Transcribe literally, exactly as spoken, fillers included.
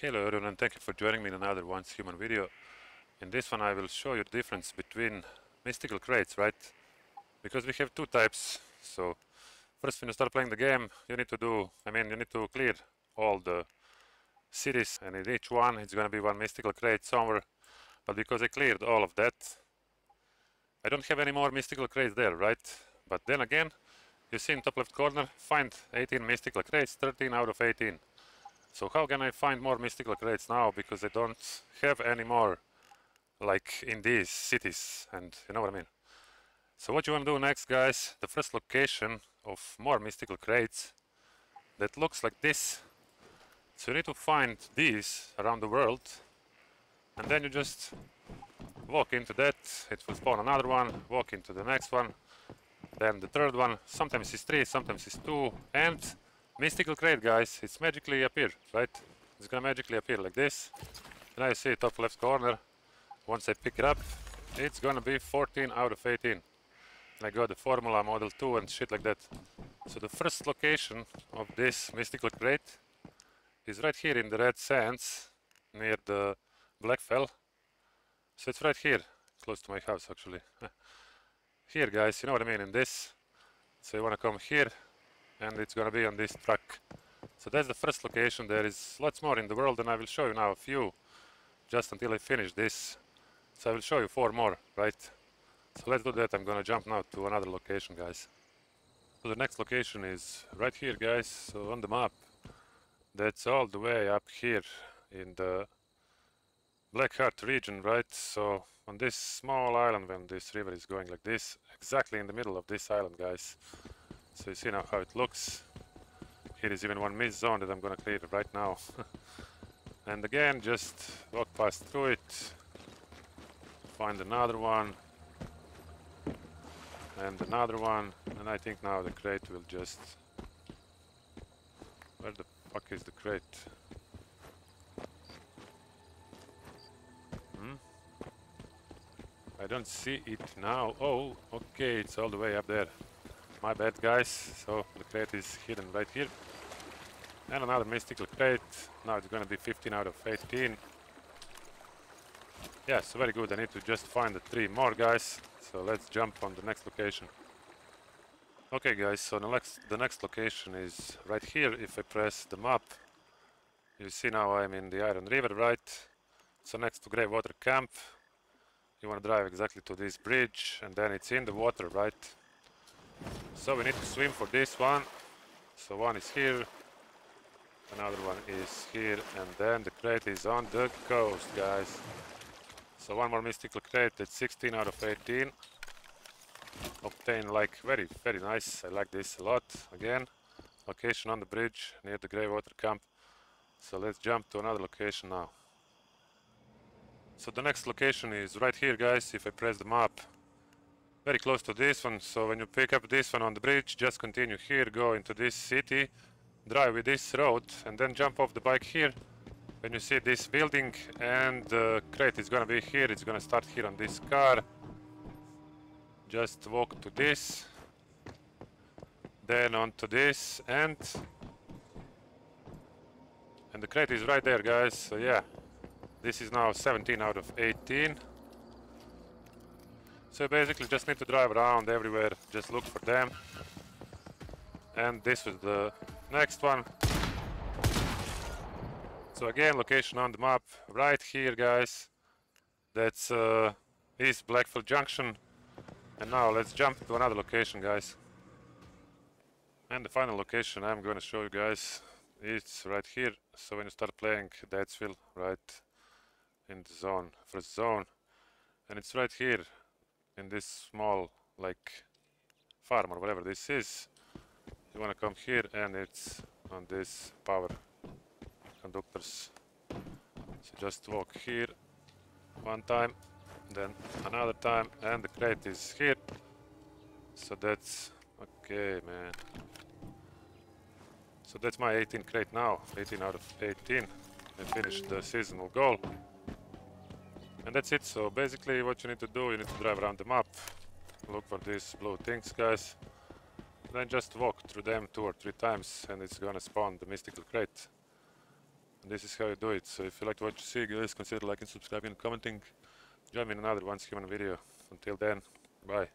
Hello everyone, and thank you for joining me in another Once Human video. In this one I will show you the difference between mystical crates, right? Because we have two types. So first, when you start playing the game, you need to do, I mean, you need to clear all the cities, and in each one it's gonna be one mystical crate somewhere. But because I cleared all of that, I don't have any more mystical crates there, right? But then again, you see in top left corner, find eighteen mystical crates, thirteen out of eighteen. So how can I find more mystical crates now, because I don't have any more like in these cities, and you know what I mean. So what you want to do next, guys, the first location of more mystical crates that looks like this. So you need to find these around the world, and then you just walk into that, it will spawn another one, walk into the next one, then the third one, sometimes it's three, sometimes it's two, and mystical crate, guys, it's magically appear, right? It's gonna magically appear like this. And I see top left corner, once I pick it up, it's gonna be fourteen out of eighteen. And I got the Formula Model two and shit like that. So the first location of this mystical crate is right here in the red sands, near the Blackfell. So it's right here, close to my house actually. Here, guys, you know what I mean, in this. So you wanna come here, and it's gonna be on this truck. So that's the first location. There is lots more in the world, and I will show you now a few just until I finish this. So I will show you four more, right? So let's do that. I'm gonna jump now to another location, guys. So the next location is right here, guys. So on the map, that's all the way up here in the Blackheart region, right? So on this small island, when this river is going like this, exactly in the middle of this island, guys. So you see now how it looks. Here is even one mist zone that I'm gonna clear right now. And again, just walk past through it, find another one, and another one, and I think now the crate will just... Where the fuck is the crate? Hmm? I don't see it now. Oh, okay, it's all the way up there. My bad, guys. So the crate is hidden right here, and another mystical crate. Now it's gonna be fifteen out of eighteen. Yeah, so very good. I need to just find the three more, guys. So let's jump on the next location. Okay, guys, so the next the next location is right here. If I press the map, you see now I'm in the Iron River, right? So next to Greywater Camp, you want to drive exactly to this bridge, and then it's in the water, right? So we need to swim for this one. So one is here, another one is here, and then the crate is on the coast, guys. So one more mystical crate, that's sixteen out of eighteen. Obtained like very, very nice. I like this a lot. Again, location on the bridge near the Greywater Camp. So let's jump to another location now. So the next location is right here, guys. If I press the map, very close to this one. So when you pick up this one on the bridge, just continue here, go into this city, drive with this road, and then jump off the bike here when you see this building, and the crate is gonna be here. It's gonna start here on this car. Just walk to this, then onto this, and and the crate is right there, guys. So yeah, this is now seventeen out of eighteen. So basically just need to drive around everywhere, just look for them. And this was the next one. So again, location on the map right here, guys. That's uh, East Blackfell Junction. And now let's jump to another location, guys. And the final location I'm going to show you guys, it's right here. So when you start playing Deathsville, right in the zone, first zone. And it's right here, in this small like farm or whatever this is. You want to come here, and it's on this power conductors. So just walk here one time, then another time, and the crate is here. So that's okay, man. So that's my eighteen crate now, eighteen out of eighteen. I finished the seasonal goal. And that's it. So basically what you need to do, you need to drive around the map, look for these blue things, guys, and then just walk through them two or three times, and it's gonna spawn the mystical crate. And this is how you do it. So if you liked what you see, guys, consider liking, subscribing, and commenting. Join me in another Once Human video. Until then, bye.